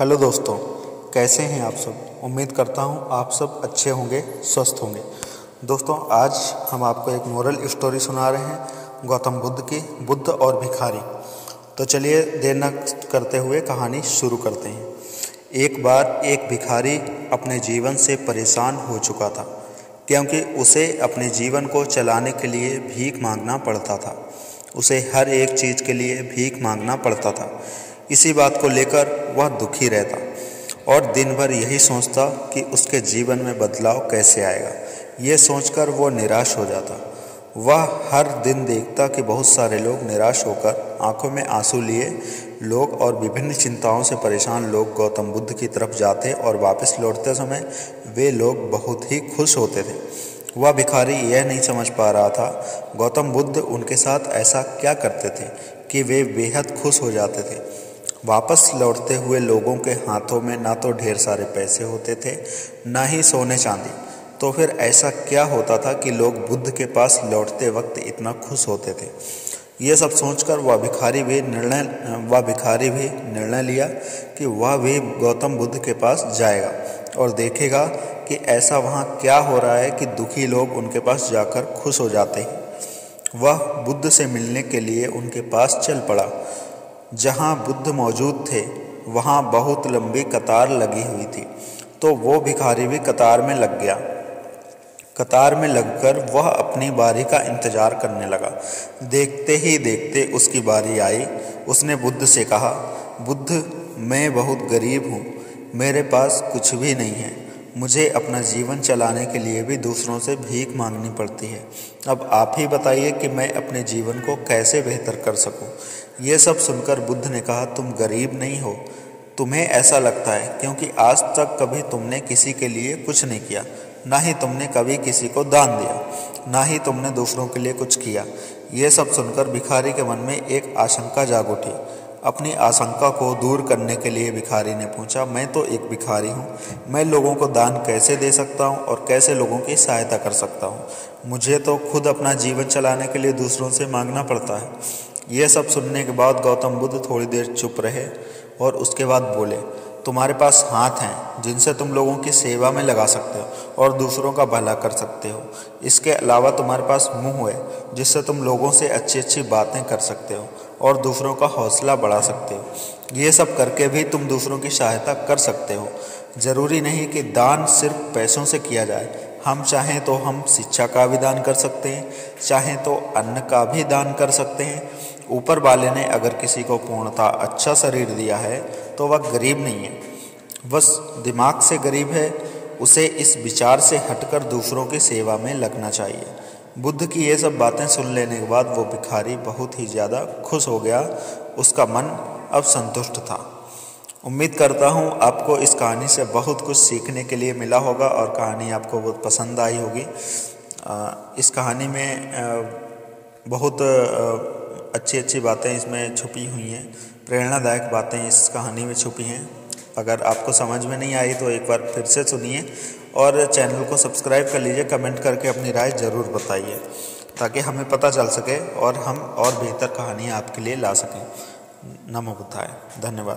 Hello दोस्तों, कैसे हैं आप सब। उम्मीद करता हूं आप सब अच्छे होंगे, स्वस्थ होंगे। दोस्तों, आज हम आपको एक मोरल स्टोरी सुना रहे हैं गौतम बुद्ध की, बुद्ध और भिखारी। तो चलिए देर न करते हुए कहानी शुरू करते हैं। एक बार एक भिखारी अपने जीवन से परेशान हो चुका था, क्योंकि उसे अपने जीवन को चलाने के लिए भीख मांगना पड़ता था। उसे हर एक चीज़ के लिए भीख मांगना पड़ता था। इसी बात को लेकर वह दुखी रहता और दिन भर यही सोचता कि उसके जीवन में बदलाव कैसे आएगा। ये सोचकर वो निराश हो जाता। वह हर दिन देखता कि बहुत सारे लोग निराश होकर, आंखों में आंसू लिए लोग और विभिन्न चिंताओं से परेशान लोग गौतम बुद्ध की तरफ जाते और वापस लौटते समय वे लोग बहुत ही खुश होते थे। वह भिखारी यह नहीं समझ पा रहा था गौतम बुद्ध उनके साथ ऐसा क्या करते थे कि वे बेहद खुश हो जाते थे। वापस लौटते हुए लोगों के हाथों में ना तो ढेर सारे पैसे होते थे, ना ही सोने चांदी। तो फिर ऐसा क्या होता था कि लोग बुद्ध के पास लौटते वक्त इतना खुश होते थे। ये सब सोचकर वह भिखारी भी निर्णय लिया कि वह भी गौतम बुद्ध के पास जाएगा और देखेगा कि ऐसा वहाँ क्या हो रहा है कि दुखी लोग उनके पास जाकर खुश हो जाते हैं। वह बुद्ध से मिलने के लिए उनके पास चल पड़ा। जहाँ बुद्ध मौजूद थे वहाँ बहुत लंबी कतार लगी हुई थी, तो वो भिखारी भी कतार में लग गया। कतार में लगकर वह अपनी बारी का इंतज़ार करने लगा। देखते ही देखते उसकी बारी आई। उसने बुद्ध से कहा, बुद्ध, मैं बहुत गरीब हूँ, मेरे पास कुछ भी नहीं है। मुझे अपना जीवन चलाने के लिए भी दूसरों से भीख मांगनी पड़ती है। अब आप ही बताइए कि मैं अपने जीवन को कैसे बेहतर कर सकूँ। ये सब सुनकर बुद्ध ने कहा, तुम गरीब नहीं हो, तुम्हें ऐसा लगता है, क्योंकि आज तक कभी तुमने किसी के लिए कुछ नहीं किया, ना ही तुमने कभी किसी को दान दिया, ना ही तुमने दूसरों के लिए कुछ किया। ये सब सुनकर भिखारी के मन में एक आशंका जाग उठी। अपनी आशंका को दूर करने के लिए भिखारी ने पूछा, मैं तो एक भिखारी हूँ, मैं लोगों को दान कैसे दे सकता हूँ और कैसे लोगों की सहायता कर सकता हूँ। मुझे तो खुद अपना जीवन चलाने के लिए दूसरों से मांगना पड़ता है। ये सब सुनने के बाद गौतम बुद्ध थोड़ी देर चुप रहे और उसके बाद बोले, तुम्हारे पास हाथ हैं जिनसे तुम लोगों की सेवा में लगा सकते हो और दूसरों का भला कर सकते हो। इसके अलावा तुम्हारे पास मुंह है जिससे तुम लोगों से अच्छी अच्छी बातें कर सकते हो और दूसरों का हौसला बढ़ा सकते हो। ये सब करके भी तुम दूसरों की सहायता कर सकते हो। ज़रूरी नहीं कि दान सिर्फ पैसों से किया जाए। हम चाहें तो हम शिक्षा का भी दान कर सकते हैं, चाहें तो अन्न का भी दान कर सकते हैं। ऊपर वाले ने अगर किसी को पूर्णतः अच्छा शरीर दिया है तो वह गरीब नहीं है, बस दिमाग से गरीब है। उसे इस विचार से हटकर दूसरों की सेवा में लगना चाहिए। बुद्ध की ये सब बातें सुन लेने के बाद वो भिखारी बहुत ही ज़्यादा खुश हो गया। उसका मन अब संतुष्ट था। उम्मीद करता हूँ आपको इस कहानी से बहुत कुछ सीखने के लिए मिला होगा और कहानी आपको बहुत पसंद आई होगी। इस कहानी में बहुत अच्छी अच्छी बातें इसमें छुपी हुई हैं, प्रेरणादायक बातें इस कहानी में छुपी हैं। अगर आपको समझ में नहीं आई तो एक बार फिर से सुनिए और चैनल को सब्सक्राइब कर लीजिए। कमेंट करके अपनी राय ज़रूर बताइए ताकि हमें पता चल सके और हम और बेहतर कहानियाँ आपके लिए ला सकें। नमो बुद्धाय। धन्यवाद।